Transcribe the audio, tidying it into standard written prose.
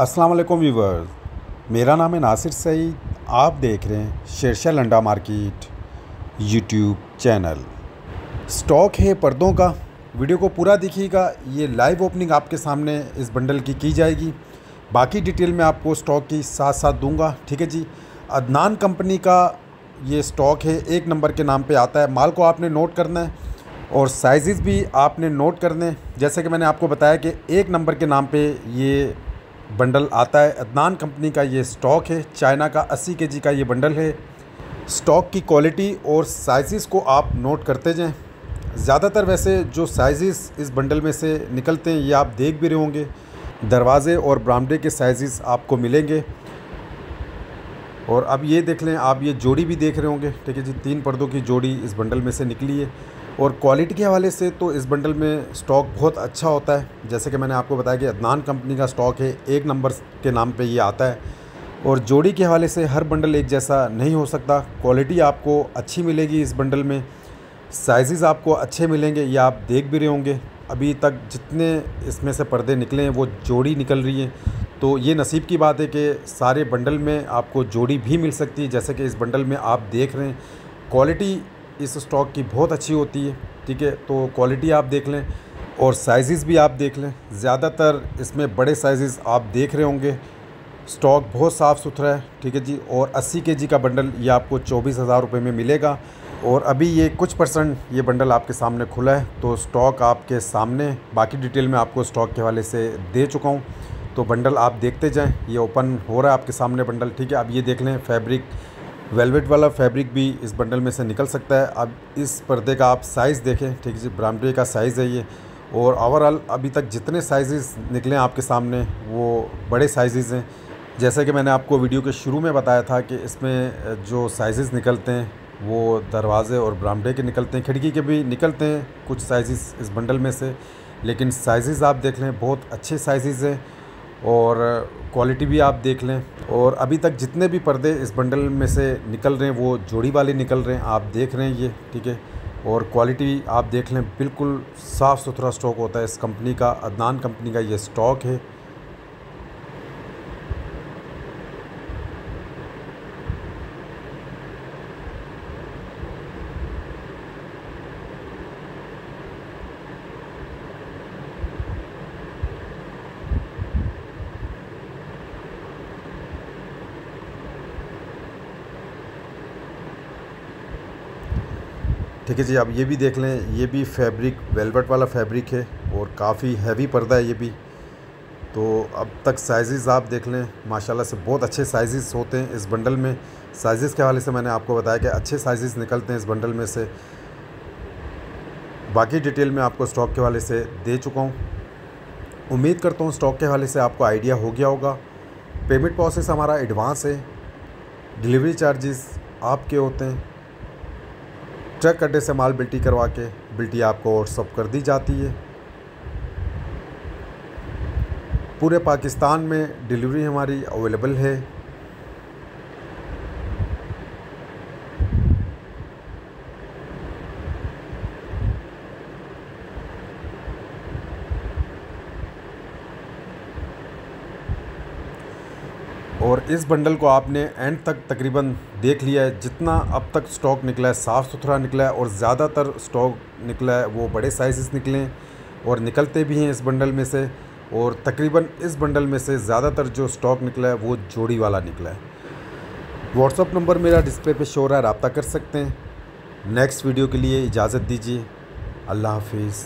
अस्सलाम वालेकुम व्यूवर्स, मेरा नाम है नासिर सईद। आप देख रहे हैं Shershah Landa market YouTube channel. Stock है पर्दों का, वीडियो को पूरा देखिएगा। ये लाइव ओपनिंग आपके सामने इस बंडल की जाएगी। बाकी डिटेल में आपको स्टॉक की साथ साथ दूंगा, ठीक है जी। अदनान कंपनी का ये स्टॉक है, 1 नंबर के नाम पे आता है। माल को आपने नोट करना है और साइज़ भी आपने नोट करने हैं। जैसे कि मैंने आपको बताया कि 1 नंबर के नाम पर ये बंडल आता है। अदनान कंपनी का ये स्टॉक है, चाइना का 80 केजी का ये बंडल है। स्टॉक की क्वालिटी और साइज़ को आप नोट करते जाएं। ज़्यादातर वैसे जो साइज़ इस बंडल में से निकलते हैं ये आप देख भी रहे होंगे, दरवाज़े और बरामदे के साइज़ आपको मिलेंगे। और अब ये देख लें आप, ये जोड़ी भी देख रहे होंगे, ठीक है जी। 3 पर्दों की जोड़ी इस बंडल में से निकली है। और क्वालिटी के हवाले से तो इस बंडल में स्टॉक बहुत अच्छा होता है। जैसे कि मैंने आपको बताया कि अदनान कंपनी का स्टॉक है, 1 नंबर के नाम पे ये आता है। और जोड़ी के हवाले से हर बंडल एक जैसा नहीं हो सकता। क्वालिटी आपको अच्छी मिलेगी इस बंडल में, साइज़ आपको अच्छे मिलेंगे, ये आप देख भी रहे होंगे। अभी तक जितने इसमें से पर्दे निकले हैं वो जोड़ी निकल रही है। तो ये नसीब की बात है कि सारे बंडल में आपको जोड़ी भी मिल सकती है। जैसे कि इस बंडल में आप देख रहे हैं, क्वालिटी इस स्टॉक की बहुत अच्छी होती है, ठीक है। तो क्वालिटी आप देख लें और साइज़ भी आप देख लें। ज़्यादातर इसमें बड़े साइज़ आप देख रहे होंगे। स्टॉक बहुत साफ़ सुथरा है, ठीक है जी। और 80 केजी का बंडल ये आपको 24,000 रुपये में मिलेगा। और अभी ये कुछ परसेंट ये बंडल आपके सामने खुला है, तो स्टॉक आपके सामने बाकी डिटेल में आपको स्टॉक के हवाले से दे चुका हूँ। तो बंडल आप देखते जाएँ, ये ओपन हो रहा है आपके सामने बंडल, ठीक है। अब ये देख लें, फैब्रिक वेलवेट वाला फैब्रिक भी इस बंडल में से निकल सकता है। अब इस पर्दे का आप साइज़ देखें, ठीक है जी, ब्रामडे का साइज़ है ये। और ओवरऑल अभी तक जितने साइज़ निकले आपके सामने वो बड़े साइज़ हैं। जैसे कि मैंने आपको वीडियो के शुरू में बताया था कि इसमें जो साइज़ निकलते हैं वो दरवाज़े और ब्रामडे के निकलते हैं, खिड़की के भी निकलते हैं कुछ साइज़ इस बंडल में से। लेकिन साइज़ आप देख लें, बहुत अच्छे साइज़ हैं। और क्वालिटी भी आप देख लें। और अभी तक जितने भी पर्दे इस बंडल में से निकल रहे हैं वो जोड़ी वाले निकल रहे हैं, आप देख रहे हैं ये, ठीक है। और क्वालिटी आप देख लें, बिल्कुल साफ़ सुथरा स्टॉक होता है इस कंपनी का। अदनान कंपनी का ये स्टॉक है। ठीक है जी। आप ये भी देख लें, ये भी फैब्रिक वेलवेट वाला फैब्रिक है और काफ़ी हैवी पर्दा है ये भी। तो अब तक साइज़ आप देख लें, माशाल्लाह से बहुत अच्छे साइज़ होते हैं इस बंडल में। साइज़ के हवाले से मैंने आपको बताया कि अच्छे साइज़ निकलते हैं इस बंडल में से। बाकी डिटेल में आपको स्टॉक के हवाले से दे चुका हूँ। उम्मीद करता हूँ स्टॉक के हवाले से आपको आइडिया हो गया होगा। पेमेंट प्रोसेस हमारा एडवांस है, डिलीवरी चार्जेस आपके होते हैं। चेक अड्डे से माल बिल्टी करवा के बिल्टी आपको व्हाट्सअप कर दी जाती है। पूरे पाकिस्तान में डिलीवरी हमारी अवेलेबल है। और इस बंडल को आपने एंड तक तकरीबन देख लिया है। जितना अब तक स्टॉक निकला है साफ़ सुथरा निकला है, और ज़्यादातर स्टॉक निकला है वो बड़े साइज़ निकले हैं और निकलते भी हैं इस बंडल में से। और तकरीबन इस बंडल में से ज़्यादातर जो स्टॉक निकला है वो जोड़ी वाला निकला है। व्हाट्सअप नंबर मेरा डिस्प्ले पे शो हो रहा है, रब्ता कर सकते हैं। नेक्स्ट वीडियो के लिए इजाज़त दीजिए। अल्लाह हाफिज़।